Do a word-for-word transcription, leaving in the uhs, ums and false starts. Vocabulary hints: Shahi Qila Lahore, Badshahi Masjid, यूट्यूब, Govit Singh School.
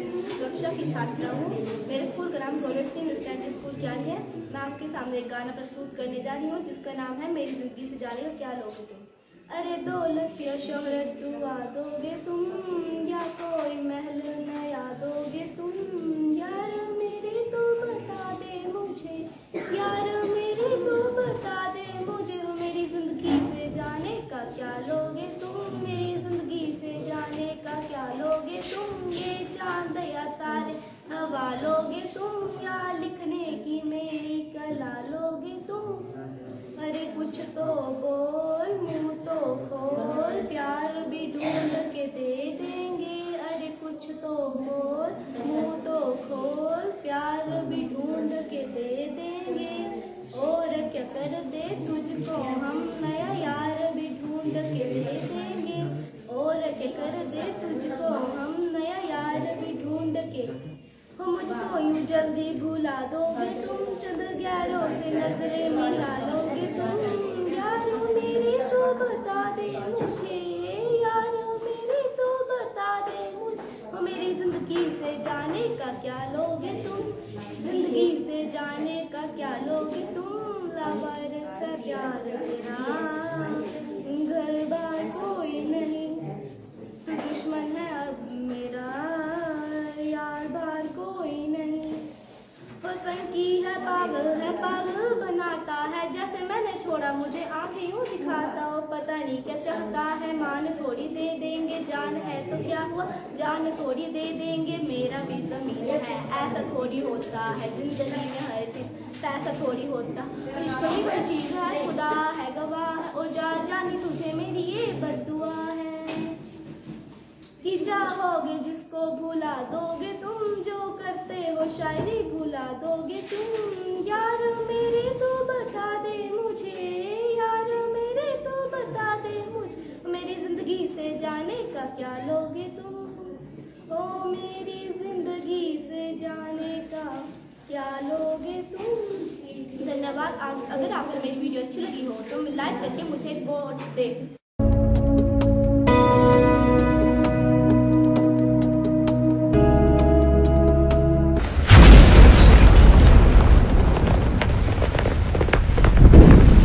कक्षा की छात्रा हूँ। मेरे स्कूल का नाम गोविट सिंह स्कूल क्या है। मैं आपके सामने एक गाना प्रस्तुत करने जा रही हूँ जिसका नाम है मेरी जिंदगी से जा रही हो क्या लोगे तुम। अरे दौलत या शोहरत दुआ दोगे तुम, या कोई महल नया दोगे तुम। यार मेरे तो बता दे मुझे, यार मेरे तो बता दे मुझे, मेरी जिंदगी से जाने का क्या लोगे तुम। मेरी जिंदगी से जाने का क्या लोगे तुम। ये चांद या तारे हवा लोगे तुम, या लिखने की मेरी कला लोगे तुम। अरे कुछ तो बोल, मुँह तो खोल, प्यार भी ढूंढ के दे देंगे। अरे कुछ तो बोल, मुँह तो खोल, प्यार भी ढूंढ के दे देंगे। और क्या कर दे तुझको हम नया, यार भी ढूंढ के दे देंगे। और क्या कर दे तुझको हम नया, यार भी ढूंढ के। मुझको यूँ जल्दी भुला दोगे तुम, चंद ग्यारों से नजरें मिला लोगे तुम। यारों मेरे तो बता दे मुझे, यारों मेरे तो बता दे मुझे, मेरी जिंदगी से जाने का क्या लोगे तुम। जिंदगी से जाने का क्या लोगे तुम। लावारिस सा प्यार तेरा, घर बार कोई नहीं, तू दुश्मन है अब मेरा, यार बार कोई नहीं। पसंद की है पागल है, पागल बनाता है, जैसे मैंने छोड़ा मुझे आंखें यूँ दिखाता हो। पता नहीं क्या चाहता है, मान थोड़ी दे देंगे, जान है तो क्या हुआ, जान थोड़ी दे देंगे। मेरा भी जमीन है, ऐसा थोड़ी होता है, जिंदगी में हर चीज़ पैसा थोड़ी होता। इश्क भी कोई चीज़ है, खुदा है गवाह, और जा जानी तुझे मेरी ये बद्दुआ है कि जाओगे जिसको भुला दोगे तुम, जो करते हो शायरी भुला दोगे तुम। यार मेरे तो बता दे मुझे, यार मेरे तो बता दे मुझे, मेरी जिंदगी से जाने का क्या लोगे तुम। ओ मेरी जिंदगी से जाने का क्या लोगे तुम। धन्यवाद। अगर आपको मेरी वीडियो अच्छी लगी हो तो लाइक करके मुझे वोट दे।